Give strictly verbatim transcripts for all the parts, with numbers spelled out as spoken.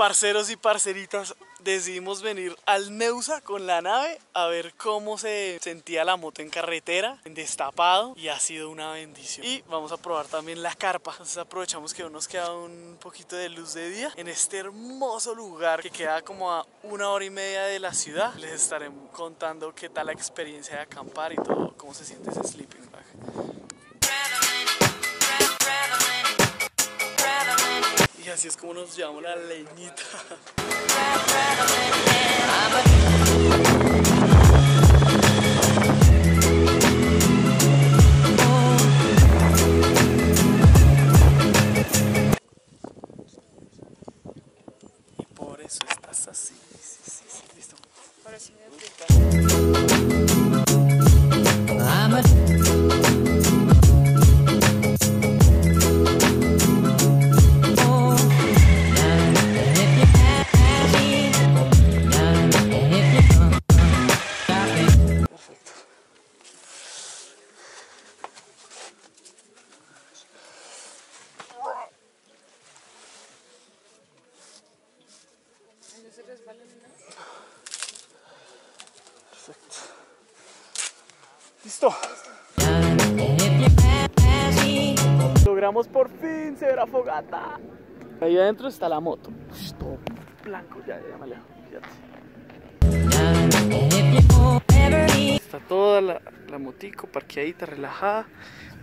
Parceros y parceritas, decidimos venir al Neusa con la nave a ver cómo se sentía la moto en carretera, en destapado, y ha sido una bendición. Y vamos a probar también la carpa. Entonces aprovechamos que aún nos queda un poquito de luz de día en este hermoso lugar que queda como a una hora y media de la ciudad. Les estaré contando qué tal la experiencia de acampar y todo, cómo se siente ese sleeping bag. Y así es como nos llevamos la leñita. Y por eso estás así. Sí, sí, sí. Listo. Ahora sí me aprieta. Perfecto. Listo. Logramos por fin se ver la fogata. Ahí adentro está la moto. Todo blanco, ya, ya me alejo. Fíjate. Está toda la, la motico parqueadita, relajada.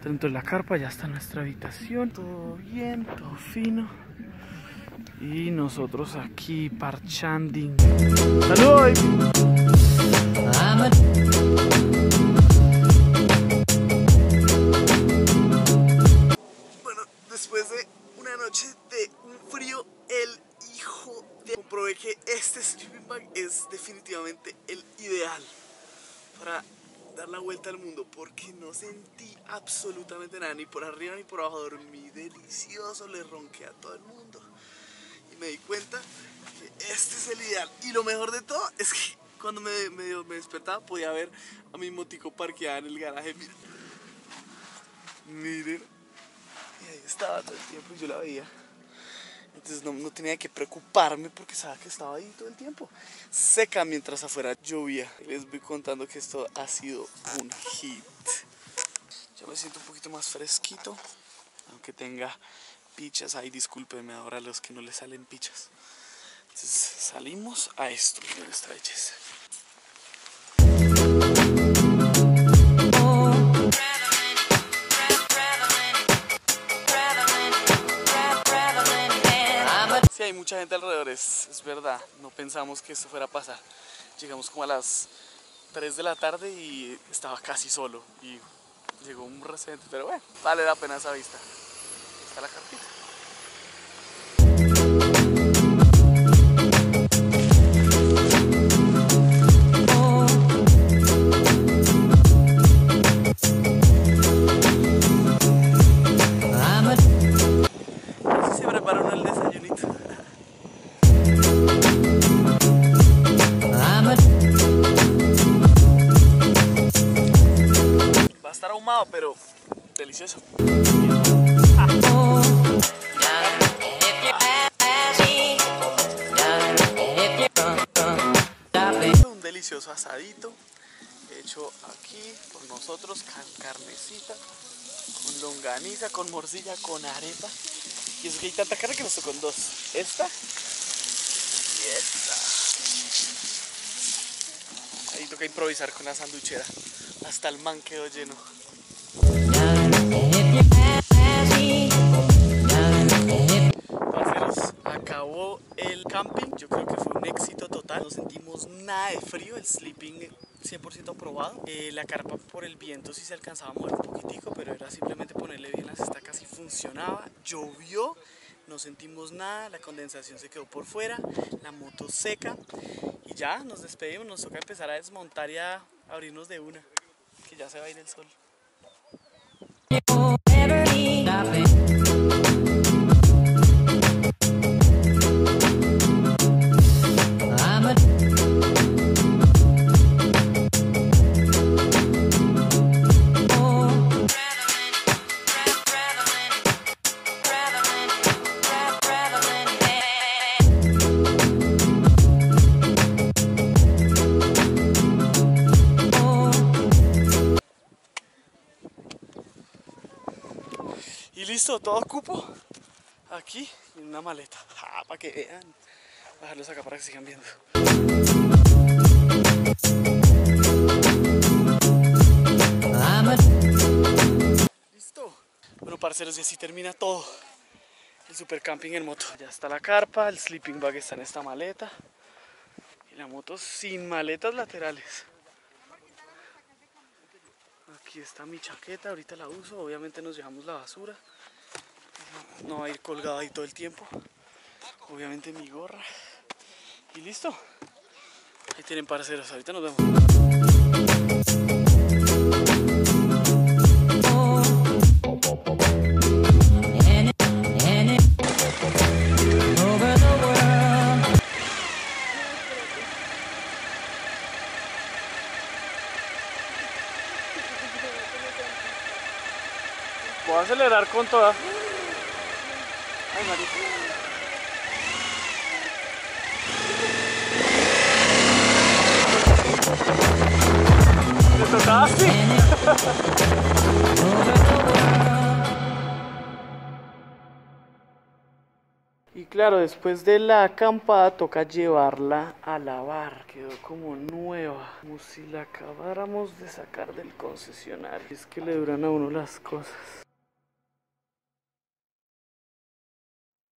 Dentro de la carpa ya está nuestra habitación. Todo bien, todo fino. Y nosotros aquí parchando. ¡Saludos! Bueno, después de una noche de un frío, el hijo de... comprobé que este sleeping bag es definitivamente el ideal para dar la vuelta al mundo, porque no sentí absolutamente nada, ni por arriba ni por abajo. Dormí delicioso, le ronqué a todo el mundo. Me di cuenta que este es el ideal. Y lo mejor de todo es que cuando me, me, me despertaba podía ver a mi motico parqueada en el garaje. Miren, miren. Y ahí estaba todo el tiempo y yo la veía. Entonces no, no tenía que preocuparme porque sabía que estaba ahí todo el tiempo. Seca mientras afuera llovía. Les voy contando que esto ha sido un hit. Ya me siento un poquito más fresquito, aunque tenga pichas. Ay, discúlpenme ahora los que no les salen pichas. Entonces salimos a esto de nuestra belleza. Sí, hay mucha gente alrededor, es, es verdad. No pensamos que esto fuera a pasar. Llegamos como a las tres de la tarde y estaba casi solo. Y llegó un residente, pero bueno, vale la pena esa vista. A la carpita. Así se prepararon el desayunito. Va a estar ahumado, pero delicioso. Un delicioso asadito hecho aquí por nosotros, con carnecita, con longaniza, con morcilla, con arepa. Y eso que hay tanta carne que nos tocó con dos. Esta y esta. Ahí toca improvisar con la sanduchera. Hasta el man quedó lleno. Acabó el camping, yo creo que fue un éxito total, no sentimos nada de frío, el sleeping cien por ciento aprobado, eh, la carpa por el viento sí se alcanzaba a mover un poquitico, pero era simplemente ponerle bien las estacas y funcionaba. Llovió, no sentimos nada, la condensación se quedó por fuera, la moto seca y ya nos despedimos, nos toca empezar a desmontar y a abrirnos de una, que ya se va a ir el sol. listo, todo cupo aquí en una maleta. ¡Ja! Para que vean. Voy a dejarlos acá para que sigan viendo. Listo. Bueno, parceros, y así termina todo el super camping en moto. Ya está la carpa, el sleeping bag está en esta maleta y la moto sin maletas laterales. Aquí está mi chaqueta, ahorita la uso. Obviamente nos llevamos la basura, no va a ir colgada ahí todo el tiempo. Obviamente mi gorra. Y listo. Ahí tienen, parceros, ahorita nos vemos. Voy a acelerar con toda. Ay, marido. Casi. Y claro, después de la acampada toca llevarla a lavar. Quedó como nueva, como si la acabáramos de sacar del concesionario. Es que le duran a uno las cosas.